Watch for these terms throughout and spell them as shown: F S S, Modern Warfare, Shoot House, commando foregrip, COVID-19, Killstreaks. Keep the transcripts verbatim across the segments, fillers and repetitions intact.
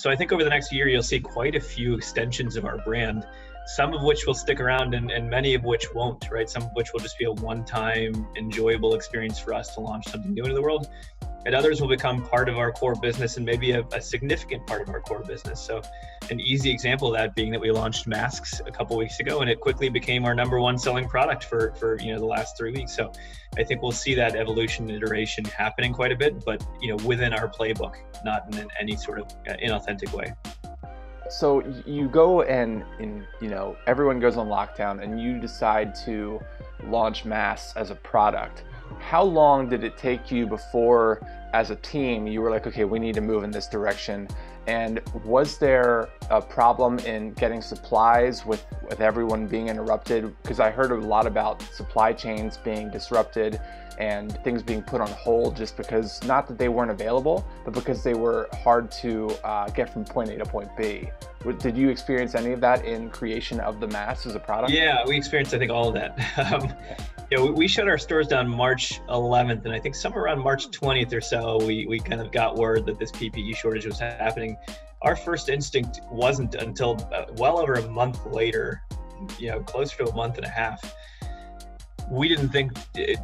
So I think over the next year, you'll see quite a few extensions of our brand, some of which will stick around and, and many of which won't, right? Some of which will just be a one-time enjoyable experience for us to launch something new into the world. And others will become part of our core business and maybe a, a significant part of our core business. So an easy example of that being that we launched masks a couple weeks ago, and it quickly became our number one selling product for, for you know, the last three weeks. So I think we'll see that evolution and iteration happening quite a bit, but you know, within our playbook, not in any sort of inauthentic way. So you go and, and, you know, everyone goes on lockdown and you decide to launch masks as a product. How long did it take you before, as a team, you were like, okay, we need to move in this direction? And was there a problem in getting supplies with, with everyone being interrupted? Because I heard a lot about supply chains being disrupted and things being put on hold just because, not that they weren't available, but because they were hard to uh, get from point A to point B. Did you experience any of that in creation of the mask as a product? Yeah, we experienced, I think, all of that. Um, you know, we shut our stores down March eleventh, and I think somewhere around March twentieth or so, we, we kind of got word that this P P E shortage was happening. Our first instinct wasn't until well over a month later, you know, closer to a month and a half. We didn't think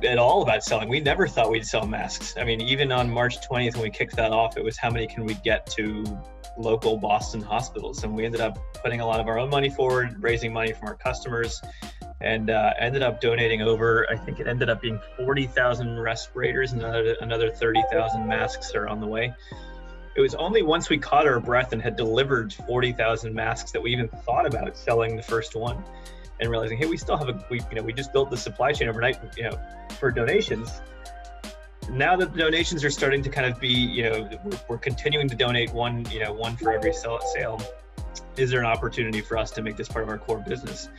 at all about selling. We never thought we'd sell masks. I mean, even on March twentieth, when we kicked that off, it was how many can we get to local Boston hospitals? And we ended up putting a lot of our own money forward, raising money from our customers, and uh, ended up donating over, I think it ended up being forty thousand respirators, and another, another thirty thousand masks are on the way. It was only once we caught our breath and had delivered forty thousand masks that we even thought about selling the first one. And realizing, hey, we still have a, we, you know, we just built the supply chain overnight, you know, for donations. Now that the donations are starting to kind of be, you know, we're, we're continuing to donate one, you know, one for every sale. Is there an opportunity for us to make this part of our core business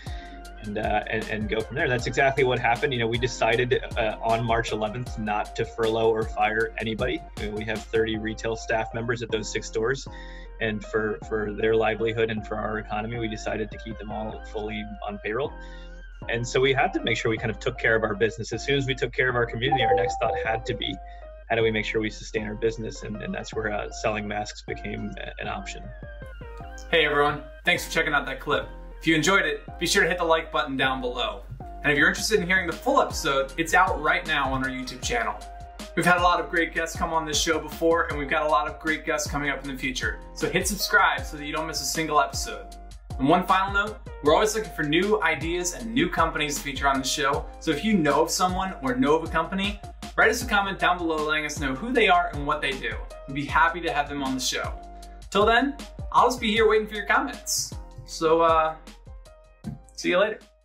and uh, and, and go from there? That's exactly what happened. You know, we decided uh, on March eleventh not to furlough or fire anybody. I mean, we have thirty retail staff members at those six stores. And for, for their livelihood and for our economy, we decided to keep them all fully on payroll. And so we had to make sure we kind of took care of our business. As soon as we took care of our community, our next thought had to be, how do we make sure we sustain our business? And, and that's where uh, selling masks became an option. Hey everyone, thanks for checking out that clip. If you enjoyed it, be sure to hit the like button down below. And if you're interested in hearing the full episode, it's out right now on our YouTube channel. We've had a lot of great guests come on this show before, and we've got a lot of great guests coming up in the future. So hit subscribe so that you don't miss a single episode. And one final note, we're always looking for new ideas and new companies to feature on the show. So if you know of someone or know of a company, write us a comment down below letting us know who they are and what they do. We'd be happy to have them on the show. Till then, I'll just be here waiting for your comments. So uh, see you later.